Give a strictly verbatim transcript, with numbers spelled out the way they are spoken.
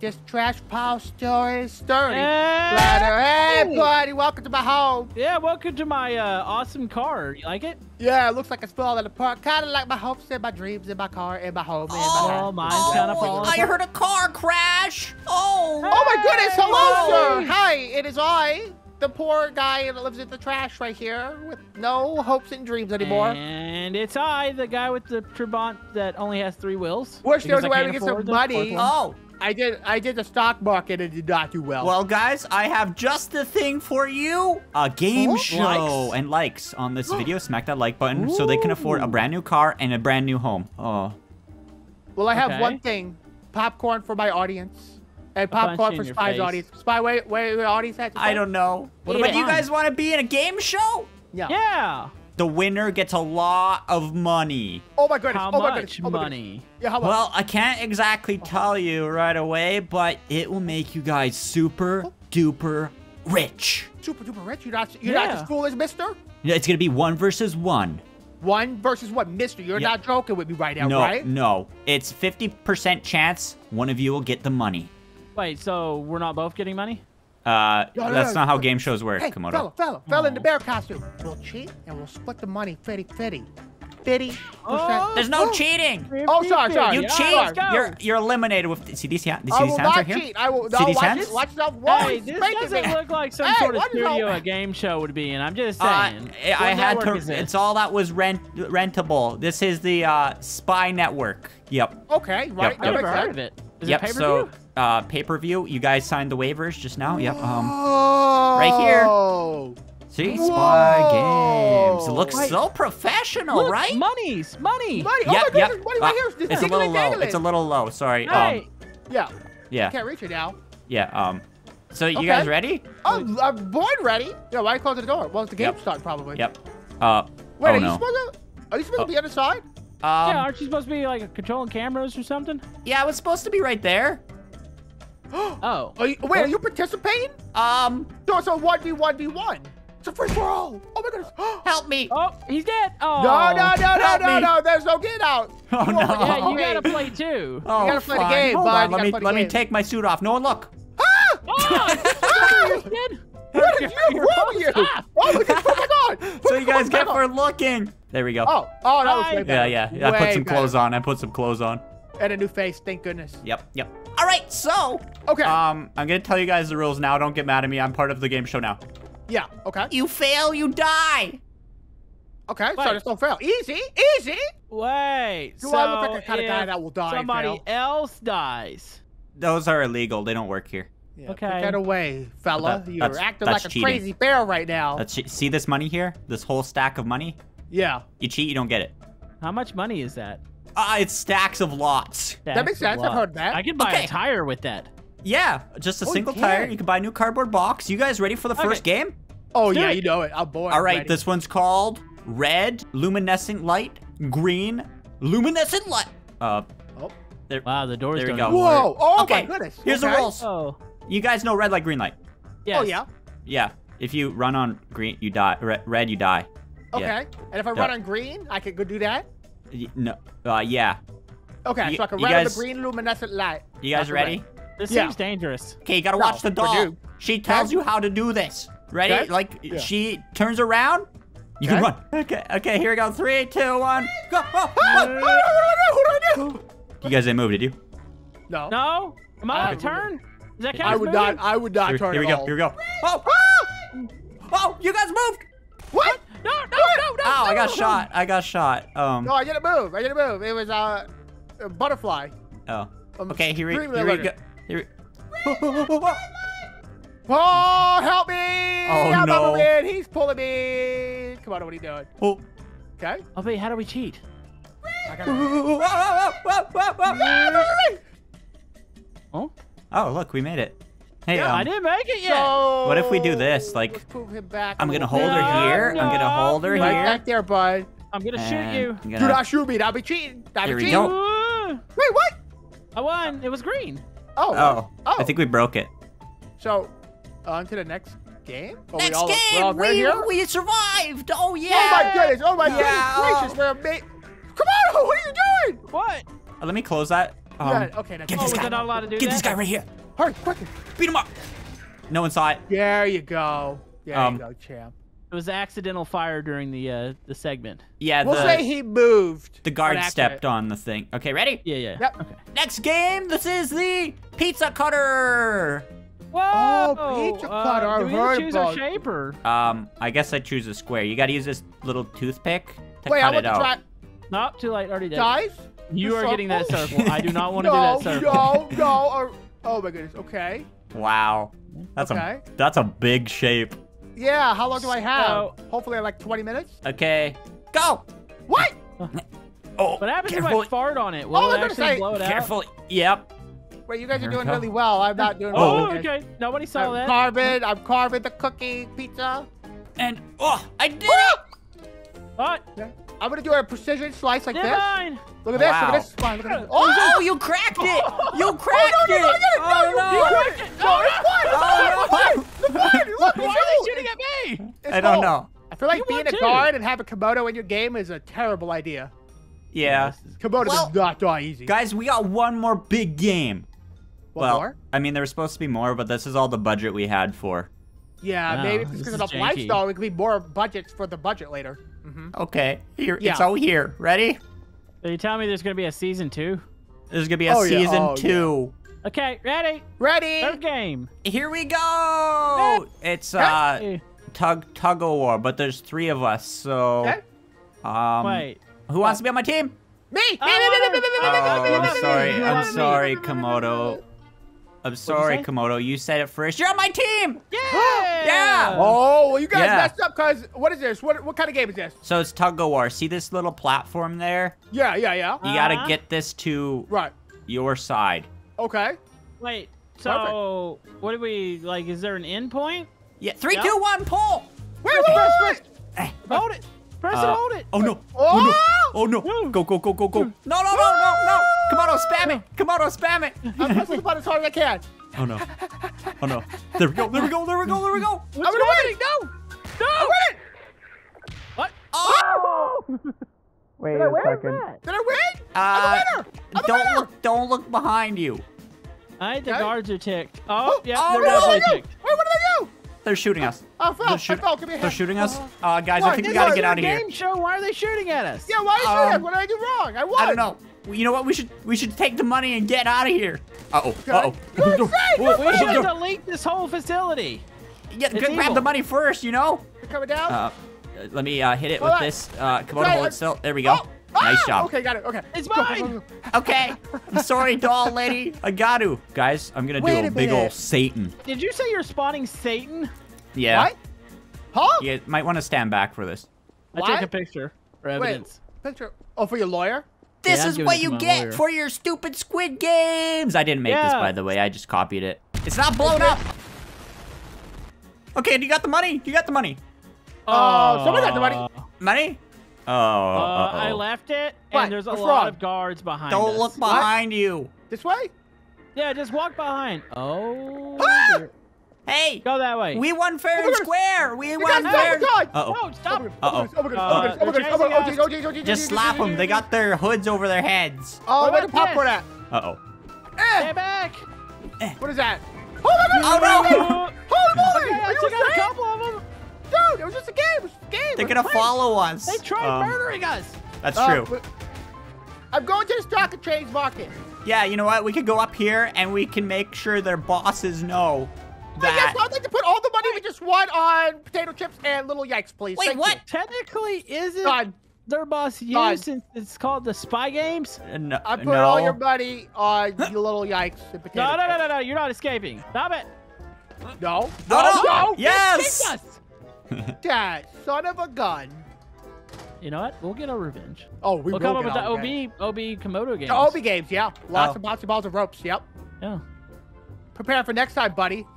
this trash pile still is sturdy. Hey! Bladder. Hey, buddy, welcome to my home. Yeah, welcome to my uh, awesome car. You like it? Yeah, it looks like it's falling apart. Kind of like my hopes and my dreams and my car and my home. Oh, and my oh mine's oh, kind of falling apart. I heard a car crash. Oh. Hey! Oh, my goodness. Hello, oh. sir. Hi, it is I, the poor guy that lives in the trash right here with no hopes and dreams anymore. And it's I, the guy with the Trabant that only has three wheels. Wish there was a way to get some money. Oh. I did I did the stock market and did not do well. Well, guys, I have just the thing for you. A game oh, show likes. and likes on this video. Smack that like button. Ooh. So they can afford a brand new car and a brand new home. Oh. Well, I have okay. one thing. Popcorn for my audience. And popcorn for Spy's audience. Spy, where the audience has to I don't know. What but do you guys want to be in a game show? Yeah. Yeah. The winner gets a lot of money. Oh, my goodness. How oh my much goodness. Oh my money? Goodness. Yeah, how much? Well, I can't exactly tell you right away, but it will make you guys super oh. duper rich. Super duper rich? You're not, you're yeah. not as cool as mister? Yeah, it's going to be one versus one. One versus what, mister? You're yeah. not joking with me right now, no, right? No, no. It's fifty percent chance one of you will get the money. Wait, so we're not both getting money? Uh, no, no, that's no, no, not no. how game shows work, hey, Komodo. Fellow, fellow, fellow in the bear costume. We'll cheat and we'll split the money, fitty, fitty. Fitty. Oh, there's no oh. cheating. Oh, sorry, sorry. You yeah, cheat. Sorry. You're you're eliminated with. See these, these, these hands right here? Cheat. I will not cheat. I will. No, see these watch hands? This, watch that one. Hey, this doesn't me. look like some hey, sort of studio a game show would be in. I'm just saying. Uh, I had to. It's all that was rent rentable. This is the uh, Spy Network. Yep. Okay, right. I've never heard of it. Is yep, it so uh, pay-per-view, you guys signed the waivers just now. Whoa. Yep. Um, right here. See? Whoa. Spy Games. It looks Wait. so professional, Look, right? Money's money. Money. Yep, oh my yep. goodness, money right uh, here. It's a little low. It's a little low. Sorry. Hey. Um, yeah. Yeah. I can't reach it now. Yeah. Um. So you okay. guys ready? I'm, I'm born ready. Yeah, why close the door? Well, it's the game yep. start probably. Yep. Uh, Wait, oh, are, no. you supposed to, are you supposed oh. to be on the side? Um, yeah, aren't you supposed to be like controlling cameras or something? Yeah, I was supposed to be right there. oh. Are you, wait, what? are you participating? Um. No, it's a one v one v one. It's a free for all. Oh my goodness. Help me. Oh, he's dead. Oh. No, no, no, Help no, no, me. no. There's no get out. Oh, no. Yeah, you gotta play too. Oh, you gotta play fine. the game, Hold on, Let me, let game. me take my suit off. No one look. Ah! Oh, you're What is you? What are you? Ah. Oh, my God. Oh, my God. So you guys get for looking. There we go. Oh, oh, that was way better. Yeah, yeah. yeah. I put some better. clothes on. I put some clothes on. And a new face. Thank goodness. Yep, yep. All right, so. Okay. Um, I'm going to tell you guys the rules now. Don't get mad at me. I'm part of the game show now. Yeah, okay. You fail, you die. Okay, Wait. so just don't fail. Easy, easy. Wait, Do so I look like the kind of guy that will die somebody else dies. Those are illegal. They don't work here. Yeah, okay. Put that away, fella. That, You're acting like a cheating. crazy bear right now. That's, see this money here? This whole stack of money? Yeah. You cheat, you don't get it. How much money is that? Uh, it's stacks of lots. Stacks that makes sense. I've heard that. I can buy okay. a tire with that. Yeah, just a oh, single you tire. You can buy a new cardboard box. You guys ready for the okay. first game? Oh, Dude. yeah, you know it. I'm bored. All right, ready. This one's called Red Luminescent Light, Green Luminescent Light. Uh, oh. There, wow, the door's there. There you go. Whoa. Oh, okay. my goodness. Here's okay. the rules. Oh. You guys know red light, green light. Yes. Oh, yeah. Yeah. If you run on green, you die. Red, red you die. Okay. Yeah. And if I Duh. run on green, I could go do that? No. Uh, yeah. Okay. You, so I can run guys, on the green luminescent light. You guys That's ready? Right. This yeah. seems dangerous. Okay. You got to no, watch the dog. She tells you how to do this. Ready? Okay. Like, yeah. she turns around. You okay. can run. Okay. Okay. Here we go. Three, two, one, go. Oh, oh, oh, you guys didn't move, did you? No. No? Am I out of turn? Does that count I would moving? not. I would not here, turn. Here we go. All. Here we go. Oh! Oh! Oh! You guys moved. What? No! No! No! No! no Ow! No, I got no, shot. No. I got shot. Um. No, I didn't move. I didn't move. It was uh, a butterfly. Oh. Um, okay. Here we, here we go. Here we... Oh, oh, oh, oh. oh! Help me! Oh I'm no! In. He's pulling me. Come on! What are you doing? Oh. Okay. Oh wait. How do we cheat? I got it. Oh. Oh, look, we made it. Hey, yeah, um, I didn't make it yet. So what if we do this? Like, back I'm going to hold no, her here. No. I'm going to hold her right here. Back there, bud. I'm going to shoot you. Gonna... Do not shoot me. That'll be cheating. That'll be cheating. Wait, what? I won. It was green. Oh. Oh. oh. I think we broke it. So, on to the next game? Are next we all, game. We're all right we, here? we survived. Oh, yeah. Oh, my goodness. Oh, my yeah. goodness gracious. We're ama Come on. What are you doing? What? Uh, let me close that. Um, right. Okay. Next. Get this oh, guy. Not allowed to do get that? this guy right here. Hurry, quicker. Beat him up. No one saw it. There you go. There um, you go, champ. It was accidental fire during the uh, the segment. Yeah. We'll the, say he moved. The guard stepped on the thing. Okay, ready? Yeah, yeah. Yep. Okay. Next game. This is the pizza cutter. Whoa! Oh, pizza cutter. Uh, do we either choose a shape or? Um, I guess I choose a square. You got to use this little toothpick to Wait, cut I it out. Try no, too late. Already did. Guys, you are circle? getting that circle. I do not want to no, do that circle. No, no, no. Oh my goodness. Okay. Wow. That's okay. a that's a big shape. Yeah. How long do I have? So, Hopefully, like twenty minutes. Okay. Go. What? Oh. What happens carefully. if I fart on it? Will oh, it actually say, blow it carefully. out? Carefully. Yep. Wait, you guys there are doing we really well. I'm not doing oh, well. Oh, okay. Nobody saw I'm that. Carving, I'm carving the cookie pizza. And, oh, I did oh! it! What? Okay. I'm going to do a precision slice like Divine. this. Look at wow. this. Look at this spine. Look at this. Oh, oh, you cracked it. You cracked oh, no, no, no, it. Oh, no. You cracked it. No, it's fine. Oh, no. It's fine. Look, why are they shooting at me? It's I don't cool. know. I feel like you being a to. guard and having Komodo in your game is a terrible idea. Yeah. Komodo well, is not that easy. Guys, we got one more big game. Well, more? I mean, there was supposed to be more, but this is all the budget we had for. Yeah, wow, maybe because of the lifestyle, we can leave more budgets for the budget later. Mm-hmm. Okay, here, yeah. it's all here. Ready? So you tell me there's going to be a season two? There's going to be a oh, season yeah. oh, two. Yeah. Okay, ready? Ready. Third game. Here we go. Okay. It's uh, okay. tug tug of war, but there's three of us, so. Okay. Um, Wait. Who wants oh. to be on my team? Me. Oh, I'm sorry. I'm sorry, Komodo. I'm sorry, Komodo. You said it first. You're on my team. Yeah. yeah. Oh, well, you guys yeah. messed up, cause what is this? What what kind of game is this? So it's tug of war. See this little platform there? Yeah, yeah, yeah. You uh-huh. gotta get this to right your side. Okay. Wait. So Perfect. what do we like? Is there an end point? Yeah. Three, yep. two, one, pull. Wait, wait, wait, wait, wait. Hold it. Press uh, it, hold it. Oh no. Oh, oh no. Oh no. Go, go, go, go, go. No, no, no, no, no. Komodo, spam it. Komodo, spam it. I'm pressing the button as hard as I can. Oh no. Oh no. There we go. There we go. There we go. There we go. I'm winning. No. No. I'm winning. What? Oh. Wait a second. Did I win? Uh, I'm a winner. I'm don't a winner. Look, don't look behind you. I think the okay. guards are ticked. Oh, oh yeah. Oh, they're definitely ticked. Wait, what did I do? They're shooting us. I fell. They're, shoot I fell. Give me a hand. They're shooting us. Uh, guys, what? I think we gotta get out of here. Game show. Why are they shooting at us? Yeah, why are they shooting um, at us? What did I do wrong? I won. I don't know. You know what? We should we should take the money and get out of here. Uh oh. Okay. Uh oh. You're we should delete this whole facility. Yeah, grab evil. the money first. You know. You're coming down. Uh, let me uh, hit it hold with on. this. Uh, come on, hold it still. There we go. Oh. Nice job. Okay, got it. Okay. It's mine. Go, go, go, go. Okay. I'm sorry, doll lady. I got to. Guys, I'm going to do Wait a, a big old Satan. Did you say you're spawning Satan? Yeah. What? Huh? You might want to stand back for this. What? I took a picture for evidence. Wait, picture? Oh, for your lawyer? This yeah, is what you get lawyer. for your stupid Squid Games. I didn't make yeah. this, by the way. I just copied it. It's not blown up. Okay, do you got the money? Do you got the money? Oh, uh, someone got the money. Money? Oh, uh, uh -oh. I left it, what? and there's a What's lot wrong? of guards behind Don't us. Don't look behind what? you. This way? Yeah, just walk behind. Oh. Ah! Hey. Go that way. We won fair and square. We you won fair. Uh-oh. No, stop. Uh-oh. Just slap them. They got their hoods over their heads. Oh, where the popcorn at? Uh-oh. Stay back. What is that? Oh, my God. Oh, no. Holy moly. I took out a couple of them. Dude, it was just a game. It was a game. They're going to follow us. They tried um, murdering us. That's uh, true. I'm going to the stock and trade market. Yeah, you know what? We could go up here, and we can make sure their bosses know that. Wait, yes, I'd like to put all the money we just won on potato chips and little yikes, please. Wait, Thank what? You. Technically, isn't God. their boss you God. since it's called the Spy Games? Uh, no, I put no. all your money on your little yikes and potato no, no, no, no, no. You're not escaping. Stop it. No. No, no. no. Yes. Dad, son of a gun. You know what? We'll get our revenge. Oh, we we'll will come up with the O B, O B Komodo games. The O B games, yeah. Lots oh. and lots of balls of ropes, yep. Yeah. Prepare for next time, buddy.